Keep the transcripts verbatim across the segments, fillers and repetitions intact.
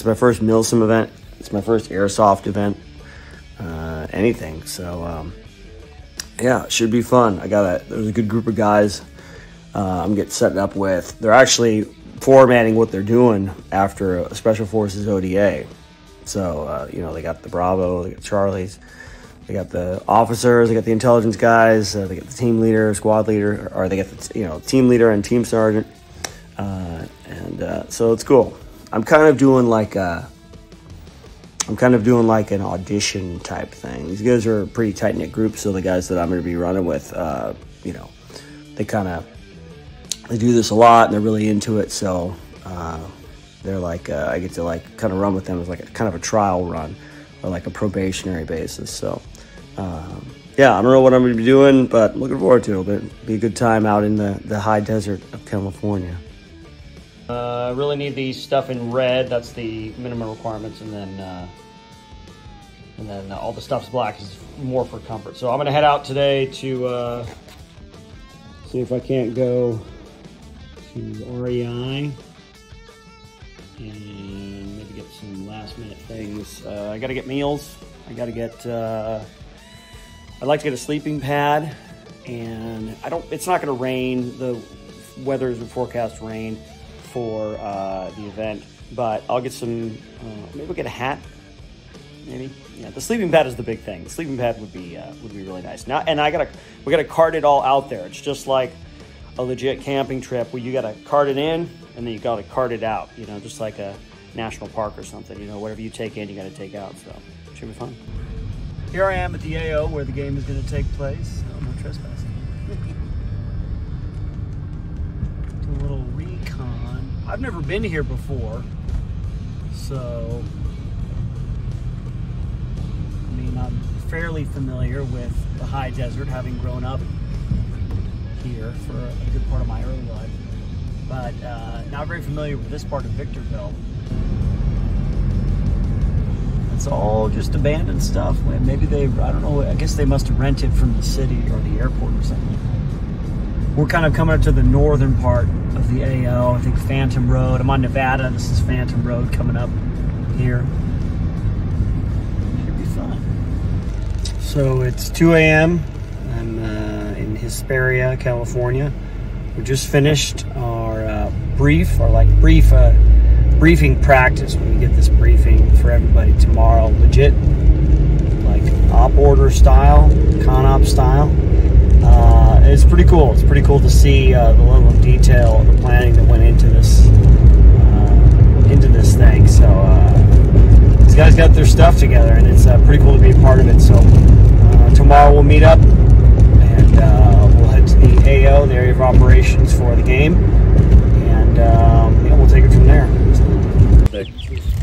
It's my first Milsim event. It's my first airsoft event, uh, anything. So um, yeah, it should be fun. I got a, there's a good group of guys uh, I'm getting set up with. They're actually formatting what they're doing after a Special Forces O D A. So, uh, you know, they got the Bravo, they got Charlie's, they got the officers, they got the intelligence guys, uh, they got the team leader, squad leader, or they got the, you know, team leader and team sergeant. Uh, and uh, so it's cool. I'm kind of doing like a, I'm kind of doing like an audition type thing. These guys are a pretty tight-knit group, so the guys that I'm going to be running with, uh, you know, they kind of, they do this a lot and they're really into it, so uh, they're like, uh, I get to like kind of run with them as like a kind of a trial run or like a probationary basis. So um, yeah, I don't know what I'm going to be doing, but I'm looking forward to it. It'll be a good time out in the, the high desert of California. I uh, really need the stuff in red. That's the minimum requirements, and then uh, and then uh, all the stuff's black is more for comfort. So I'm gonna head out today to uh, see if I can't go to R E I and maybe get some last minute things. Uh, I gotta get meals. I gotta get. Uh, I'd like to get a sleeping pad, and I don't. It's not gonna rain. The weather is forecast rain for uh, the event, but I'll get some, uh, maybe we'll get a hat, maybe. Yeah, the sleeping pad is the big thing. The sleeping pad would be uh, would be really nice. Now, and I gotta, we gotta cart it all out there. It's just like a legit camping trip where you gotta cart it in and then you gotta cart it out, you know, just like a national park or something, you know, whatever you take in, you gotta take out, so it should be fun. Here I am at the A O where the game is gonna take place. Oh, no trespassing. A little recon. I've never been here before, so I mean, I'm fairly familiar with the high desert, having grown up here for a good part of my early life, but uh, not very familiar with this part of Victorville. It's all just abandoned stuff. Maybe they, I don't know, I guess they must have rented from the city or the airport or something. We're kind of coming up to the northern part of the A O, I think Phantom Road. I'm on Nevada, this is Phantom Road coming up here. Should be fun. So it's two A M, I'm uh, in Hesperia, California. We just finished our uh, brief, or like brief, uh, briefing practice. We get this briefing for everybody tomorrow, legit, like op order style, con op style. Uh, it's pretty cool. It's pretty cool to see uh, the level of detail, the planning that went into this uh, into this thing. So uh, these guys got their stuff together, and it's uh, pretty cool to be a part of it. So uh, tomorrow we'll meet up, and uh, we'll head to the A O, the area of operations for the game, and um, yeah, we'll take it from there.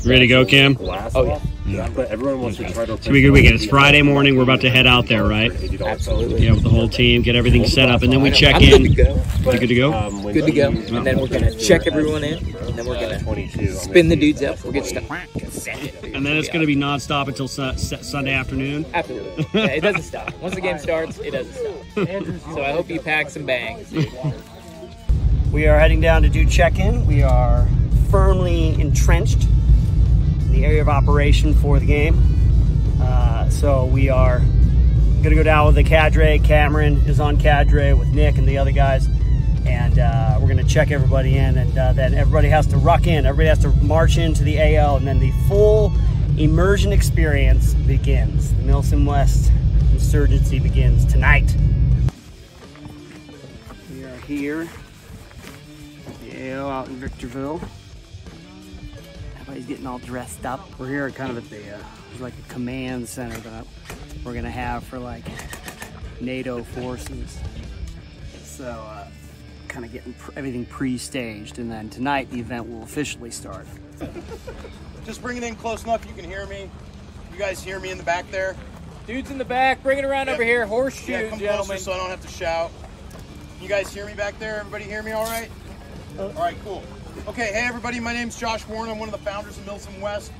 Ready to go, Cam? Oh yeah. Yeah, but everyone wants okay. to try to. It's gonna be a good weekend. It's Friday morning. We're about to head out there, right? Absolutely. Yeah, with the whole team, get everything set up, and then we check I'm in. Good to go. You good to go? Um, good to go. And then we're gonna check everyone in, and then we're gonna spin the dudes up. We'll get stuck. And then it's gonna be nonstop until su su Sunday afternoon. Absolutely. Yeah, it doesn't stop. Once the game starts, it doesn't stop. So I hope you pack some bags. We are heading down to do check-in. We are firmly entrenched. The area of operation for the game. Uh, so we are gonna go down with the cadre. Cameron is on cadre with Nick and the other guys, and uh, we're gonna check everybody in, and uh, then everybody has to ruck in. Everybody has to march into the A O, and then the full immersion experience begins. The Milsim West Insurgency begins tonight. We are here at the A O out in Victorville. He's getting all dressed up. We're here kind of at the, uh, there's like a command center that we're gonna have for like NATO forces. So uh, kind of getting pr everything pre-staged, and then tonight the event will officially start. Just bring it in close enough you can hear me. You guys hear me in the back there? Dudes in the back, bring it around yeah. over here. Horseshoe, yeah, come gentlemen. Closer so I don't have to shout. You guys hear me back there? Everybody hear me all right? Uh, all right, cool. Okay, hey everybody, my name's Josh Warren. I'm one of the founders of Milsim West.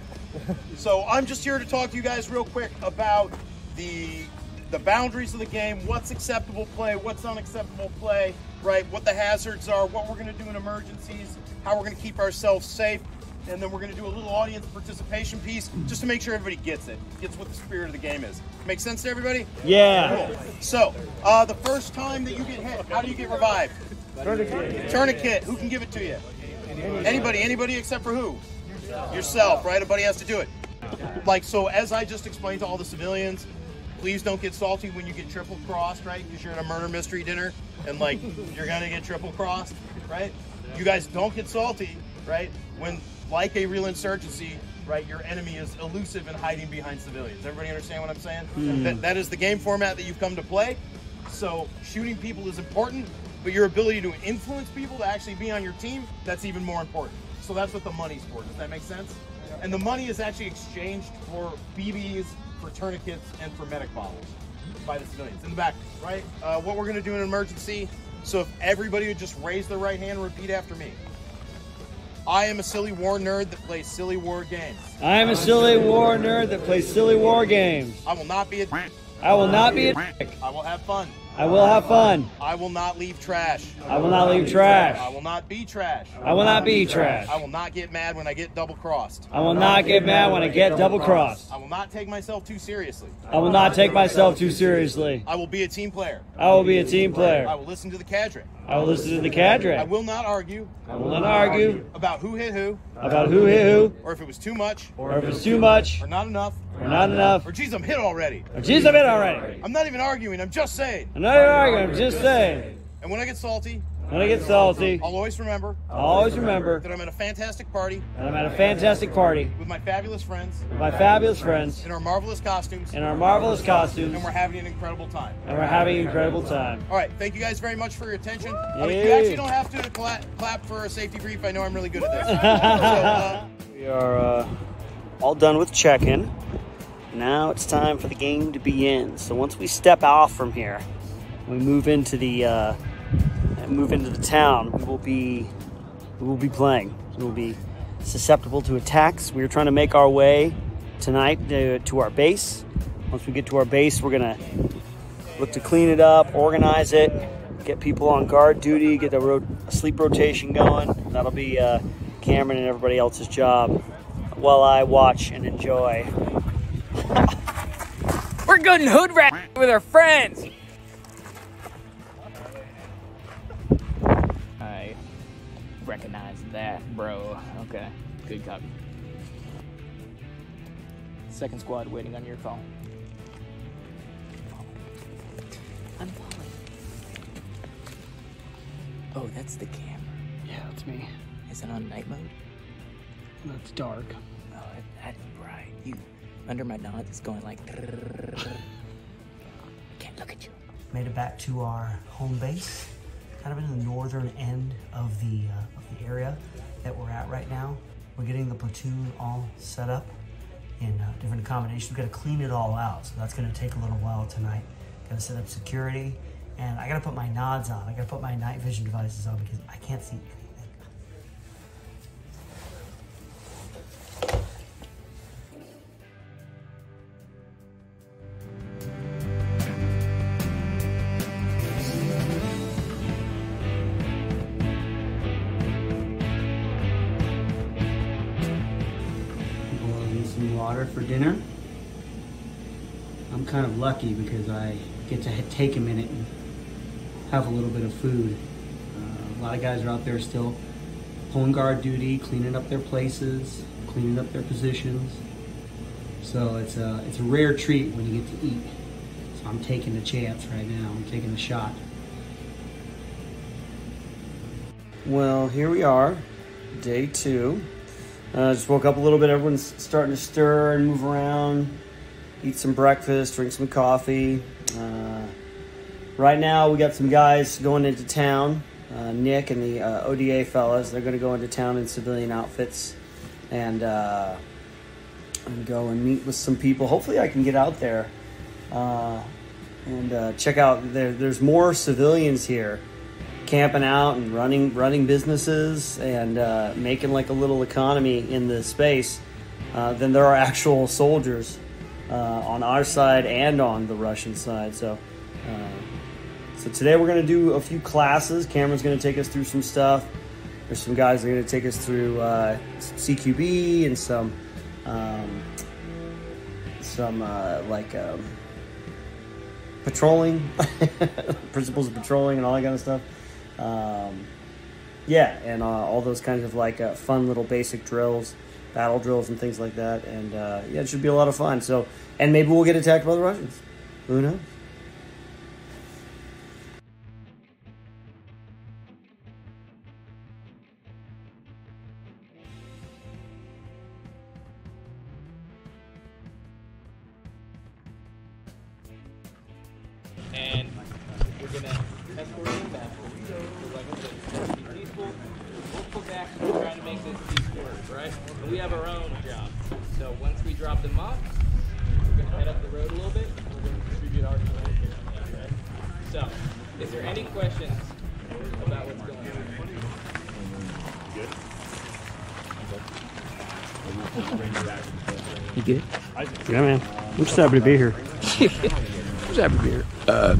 So I'm just here to talk to you guys real quick about the the boundaries of the game, what's acceptable play, what's unacceptable play, right? What the hazards are, what we're gonna do in emergencies, how we're gonna keep ourselves safe. and then we're going to do a little audience participation piece just to make sure everybody gets it, gets what the spirit of the game is. Make sense to everybody? Yeah. Cool. So, uh, the first time that you get hit, how do you get revived? Tourniquet. Tourniquet. Who can give it to you? Anybody. Anybody except for who? Yourself. Yourself, right? Everybody has to do it. Like, so as I just explained to all the civilians, please don't get salty when you get triple crossed, right? Because you're at a murder mystery dinner and, like, you're going to get triple crossed, right? You guys don't get salty, right? When, like a real insurgency, right, your enemy is elusive and hiding behind civilians. Everybody understand what I'm saying? Mm. That, that is the game format that you've come to play. So shooting people is important, but your ability to influence people to actually be on your team, that's even more important. So that's what the money's for. Does that make sense? And the money is actually exchanged for B Bs, for tourniquets, and for medic bottles by the civilians. In the back, right? Uh, what we're going to do in an emergency, so if everybody would just raise their right hand and repeat after me. I am a silly war nerd that plays silly war games. I am a silly war nerd that plays silly war games. I will not be a dick. I will not be a dick. I will have fun. I will have fun. I will not leave trash. I will not leave trash. I will not be trash. I will not be trash. I will not get mad when I get double crossed. I will not get mad when I get double crossed. I will not take myself too seriously. I will not take myself too seriously. I will be a team player. I will be a team player. I will listen to the cadre. I will listen to the cadre. I will not argue. I will not argue about who hit who. About who hit who. Or if it was too much. Or if it was too much. Or not enough. Or not enough. Or geez, I'm hit already. Or geez, I'm hit already. I'm not even arguing. I'm just saying. I'm not even arguing. I'm just saying. And when I get salty. When I get salty. I'll always remember. I'll always remember that I'm at a fantastic party. And I'm at a fantastic party with my fabulous friends. With my fabulous friends. In our marvelous costumes. In our marvelous costumes. And we're having an incredible time. And we're having an incredible time. All right. Thank you guys very much for your attention. I mean, you actually don't have to clap, clap for a safety brief. I know I'm really good at this. So, uh, we are uh, all done with check-in. Now it's time for the game to begin. So once we step off from here, we move into the uh, move into the town. We will be we will be playing. We will be susceptible to attacks. We're trying to make our way tonight to, to our base. Once we get to our base, we're gonna look to clean it up, organize it, get people on guard duty, get the ro sleep rotation going. That'll be uh, Cameron and everybody else's job, while I watch and enjoy. We're good in hood rat with our friends. I recognize that, bro. Okay, good copy. Second squad waiting on your call. I'm falling. Oh, that's the camera. Yeah, that's me. Is it on night mode? No, it's dark. Oh, that's bright. You. Under my nods, it's going like, can't look at you. Made it back to our home base, kind of in the northern end of the, uh, of the area that we're at right now. We're getting the platoon all set up in uh, different accommodations. We've got to clean it all out, so that's going to take a little while tonight. Got to set up security, and I got to put my nods on. I got to put my night vision devices on because I can't see anything. For dinner. I'm kind of lucky because I get to take a minute and have a little bit of food. Uh, a lot of guys are out there still pulling guard duty, cleaning up their places, cleaning up their positions. So it's a, it's a rare treat when you get to eat. So I'm taking the chance right now. I'm taking the shot. Well, here we are, day two. Uh, just woke up a little bit. Everyone's starting to stir and move around, eat some breakfast, drink some coffee. Uh, right now, we got some guys going into town. Uh, Nick and the uh, O D A fellas, they're going to go into town in civilian outfits and, uh, and go and meet with some people. Hopefully, I can get out there uh, and uh, check out. There, there's more civilians here, camping out and running running businesses and uh, making like a little economy in the space uh, than there are actual soldiers uh, on our side and on the Russian side. So uh, so today we're going to do a few classes. Cameron's going to take us through some stuff. There's some guys that are going to take us through uh, some C Q B and some, um, some uh, like um, patrolling, principles of patrolling and all that kind of stuff. Um, yeah, and uh, all those kinds of like uh, fun little basic drills, battle drills and things like that. And uh, yeah, it should be a lot of fun. So, and maybe we'll get attacked by the Russians. Who knows? And we're going to escort him back. So like I said, it's peaceful. We'll put back and try to make this peaceful, right? But we have our own job. So once we drop them off, we're going to head up the road a little bit. We're going to distribute our information. Right? So, is there any questions about what's going on? You good? Yeah, man. I'm just happy to be here. I'm just happy to be here. Uh,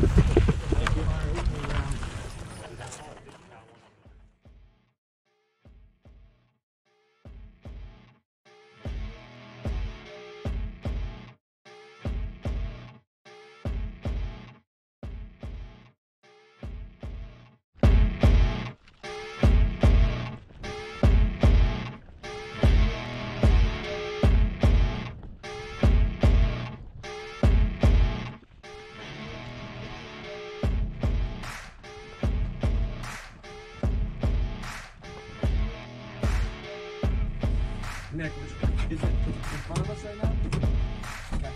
Nick, is it in front of us right now? Okay.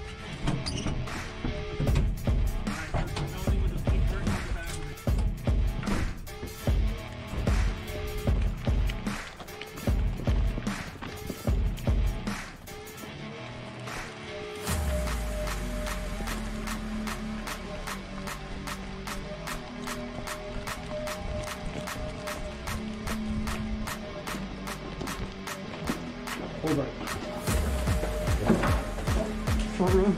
Hold on. Front row.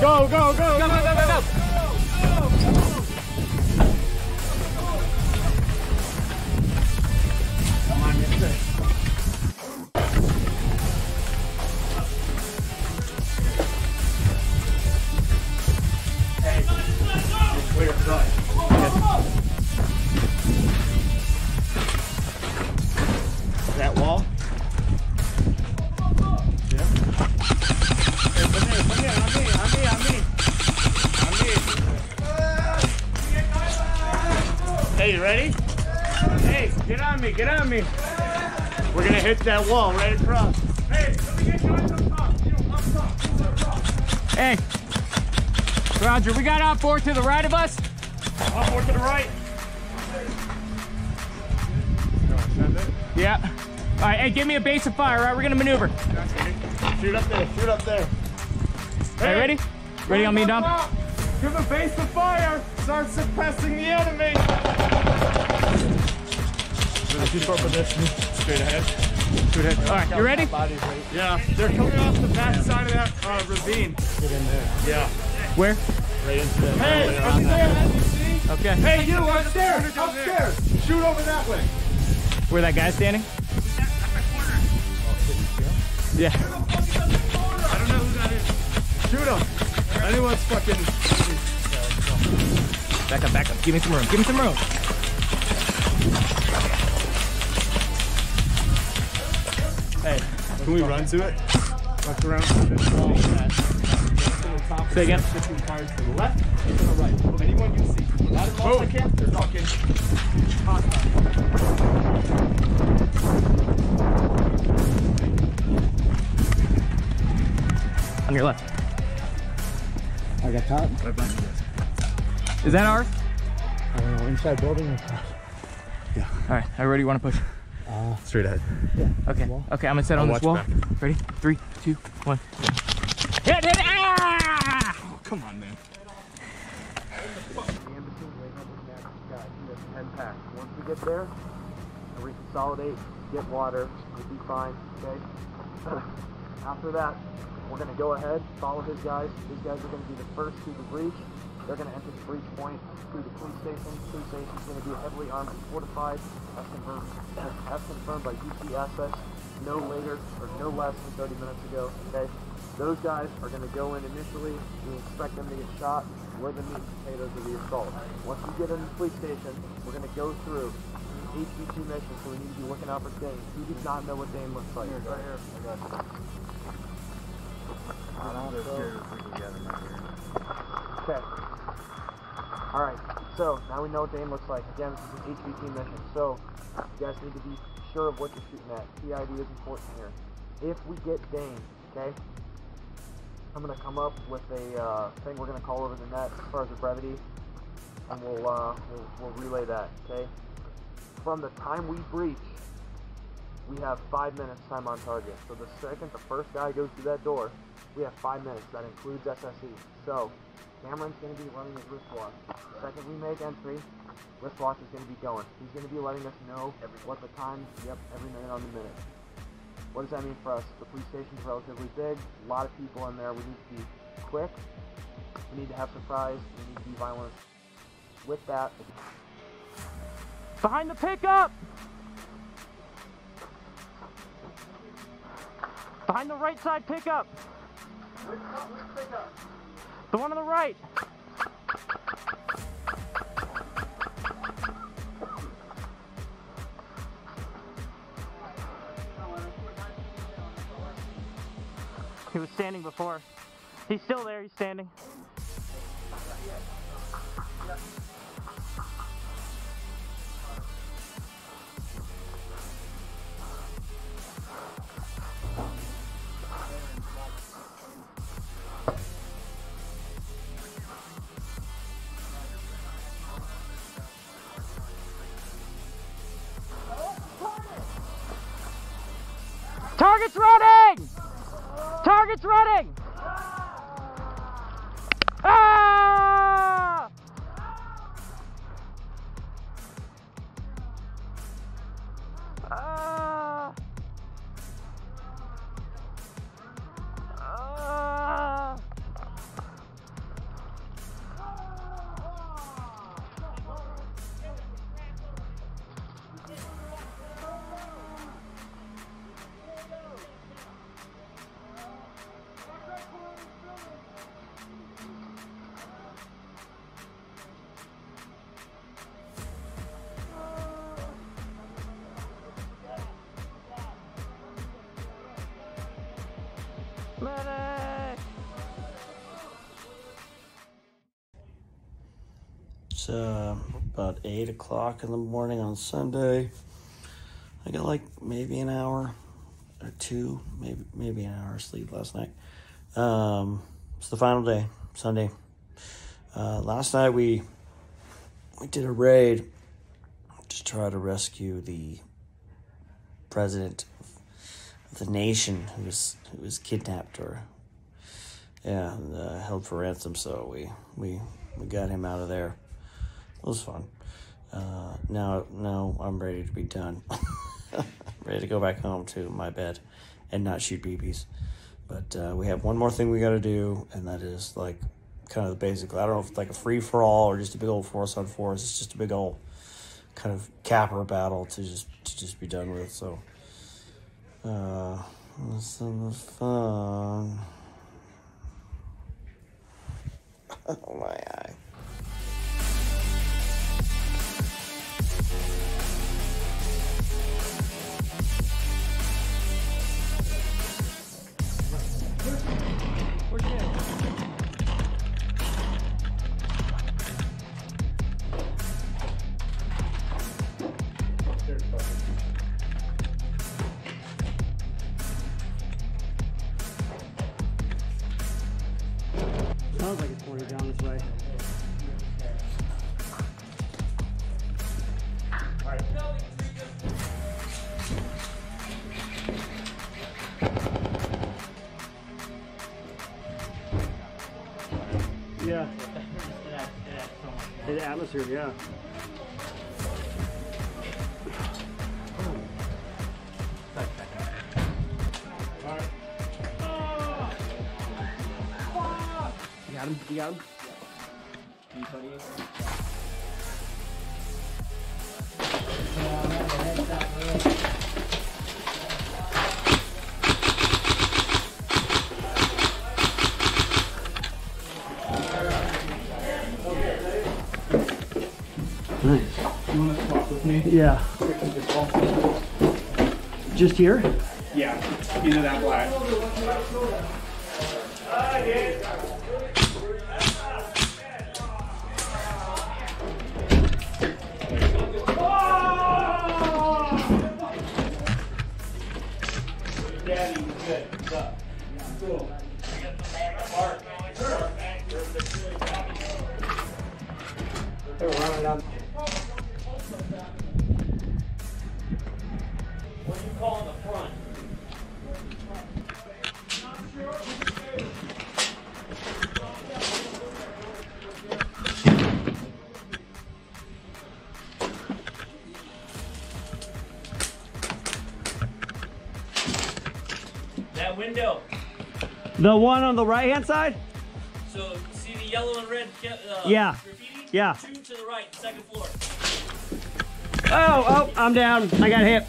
Go, go, go, go, go, go, go, go. Come on, mister. Hey, you ready? Hey, get on me, get on me. We're gonna hit that wall right across. Hey, let me get you up top. You know, up top, up top. Hey, Roger, we got out four to the right of us. Out four to the right. Yeah. All right, hey, give me a base of fire, all right? We're gonna maneuver. Shoot up there, shoot up there. Hey, hey ready? Ready on me, Dom? Give a base of fire. Start suppressing the enemy. Keep up with this. Straight ahead. Straight ahead. All right, you ready? Yeah. They're coming off the back side of that uh, ravine. Get in there. Yeah. Where? Right into that. Hey, up there. Okay. Hey, you upstairs. Upstairs. Shoot over that way. Where that guy's standing? Yeah. I don't know who that is. Shoot him. Anyone's fucking. Back up, back up. Give me some room. Give me some room. Hey, can we run to it? Left around. Say again. Fifteen cars to the left and to the right. Anyone you see. Not as long as I can. They're fucking hostile. On your left. I got top. Right behind you guys. Is that ours? I don't know. Inside building or top? Yeah. All right. How ready you want to push? Uh, Straight ahead. Yeah. Okay. Okay. I'm gonna set on I'll this wall. Back. Ready? Three, two, one. Go. Hit it! Ah! Oh, come on, man. Once we get there, we consolidate, get water, we'll be fine. Okay. So after that, we're going to go ahead, follow his guys. These guys are going to be the first to the breach. They're going to enter the breach point through the police station. The police station is going to be heavily armed and fortified, as confirmed, as confirmed by U T S S no later or no less than thirty minutes ago. Okay, those guys are going to go in initially. We expect them to get shot. We're the meat and potatoes of the assault. Once we get in the police station, we're going to go through H V T mission, so we need to be looking out for Dane. You do not know what Dane looks like. Here, right here. I got you. I'm not so scared if we can get him right here. Okay. Alright, so now we know what Dane looks like. Again, this is an H V T mission, so you guys need to be sure of what you're shooting at. P I D is important here. If we get Dane, okay, I'm going to come up with a uh, thing we're going to call over the net as far as the brevity, and we'll, uh, we'll, we'll relay that, okay? From the time we breach, we have five minutes time on target. So the second the first guy goes through that door, we have five minutes. That includes S S E. So Cameron's going to be running his wristwatch. The second we make entry, wristwatch is going to be going. He's going to be letting us know every, what the time, yep, every minute on the minute. What does that mean for us? The police station's relatively big, a lot of people in there. We need to be quick, we need to have surprise, we need to be violent. With that, behind the pickup! Behind the right side pickup! Which, which pickup? The one on the right! He was standing before. He's still there, he's standing. Target's running! Target's running! Ah! Ah! Ah! It's uh, about eight o'clock in the morning on Sunday. I got like maybe an hour or two, maybe maybe an hour of sleep last night. Um, it's the final day, Sunday. Uh, last night we, we did a raid to try to rescue the president of the nation who was, who was kidnapped or yeah, uh, held for ransom, so we, we, we got him out of there. It was fun. Uh, now, now I'm ready to be done. I'm ready to go back home to my bed and not shoot B Bs. But uh, we have one more thing we got to do, and that is like kind of the basic. I don't know if it's like a free-for-all or just a big old force-on-force. It's just a big old kind of capper battle to just to just be done with. So, uh, let's have fun. Oh, my eye. Sounds like it's pointing down this way. All right. Yeah. The atmosphere, yeah. All right. got him. You got him. Yeah. Nice. You want to swap with me? Yeah. Just here? Yeah. Either that black. The one on the right-hand side? So, see the yellow and red uh, yeah. graffiti? Yeah. Two to the right, second floor. Oh, oh, I'm down. I got hit.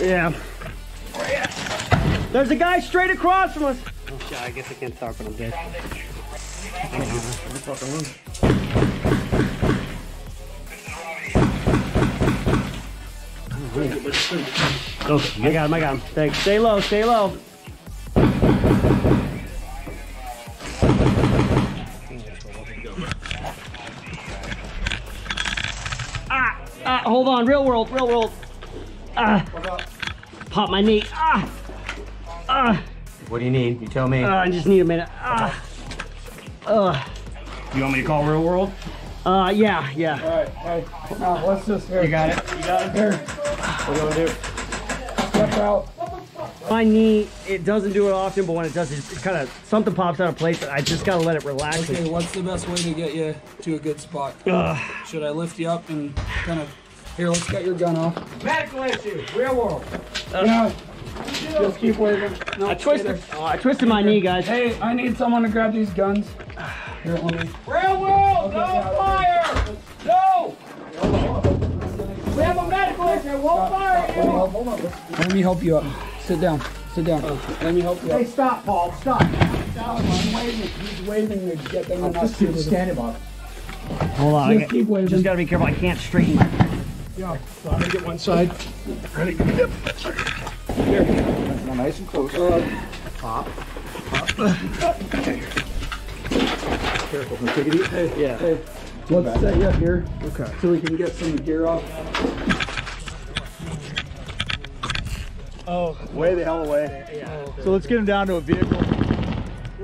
Yeah. There's a guy straight across from us. Oh, shit, I guess I can't talk when I'm dead. Oh, I got him, I got him. Thanks. Stay low, stay low. Hold on, real world, real world. Ah, pop my knee. Ah, ah. What do you need? You tell me. Uh, I just need a minute. Ah, uh. You want me to call real world? Uh, yeah, yeah. All right, hey, uh, what's this here? You got it. You got it here. What do you want to do? Step out. My knee, it doesn't do it often, but when it does, it kind of, something pops out of place, but I just got to let it relax. Okay, what's the best way to get you to a good spot? Uh, Should I lift you up and kind of... Here, let's get your gun off. Medical issue, real world. Uh, you know, just keep waving. No, I twisted. Oh, I twisted my knee, guys. Hey, I need someone to grab these guns. Here, let me. Real world, okay, no fire, no. We have a medical issue. We'll stop, fire stop, you. Hold on, hold on. Let me help you up. Sit down. Sit down. Oh. Let me help you. Hey, up. Stop, Paul. Stop. Stop. I'm waving. He's waving to get them. I'm just standing by. Hold on. Just I keep waving. Just gotta be careful. I can't straighten my. Yeah, so I'm gonna get one side. Ready? Yep. Here. Now nice and close. Pop. Pop. Okay. Careful. Take it easy. Yeah. Hey, let's set you up here. Okay. So we can get some gear off. Oh. Way the hell away. Yeah. So let's get him down to a vehicle. Where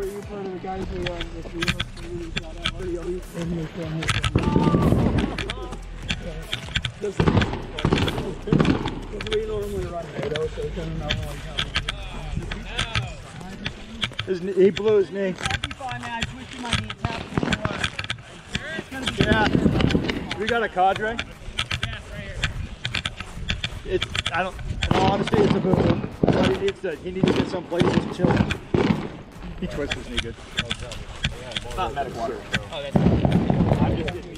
are you planning the guys who are the three This is we normally run NATO, so there's another one coming. He blew his knee. Yeah. We got a cadre. It's I don't honestly it's a boo-boo. But he needs to he needs to get someplace and chill. He twists his knee good. It's not medic water. Oh, that's I'm just getting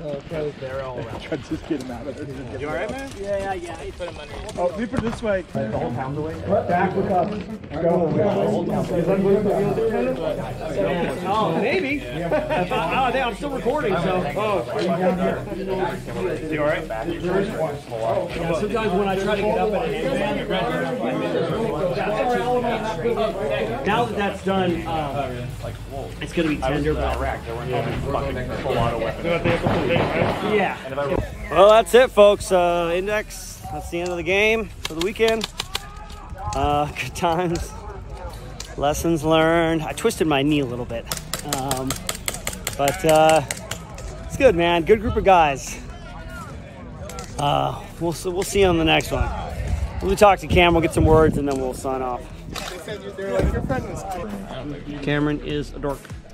Oh, okay. They're all around. Try to just get him out of there. You alright, man? Yeah, yeah, yeah. You put him under. Oh, we put it this way. The whole pound away. Back with us. Go. Oh, maybe. Oh, damn, I'm still recording, so. Oh. You alright? Sometimes when I try to get up at an end, now that that's done, um, it's going to be tender. Yeah. Well, that's it, folks. Uh, index. That's the end of the game for the weekend. Uh, good times. Lessons learned. I twisted my knee a little bit, um, but uh, it's good, man. Good group of guys. Uh, we'll we'll see you on the next one. We'll talk to Cam. We'll get some words, and then we'll sign off. They said you're there like your friend was. Cameron is a dork.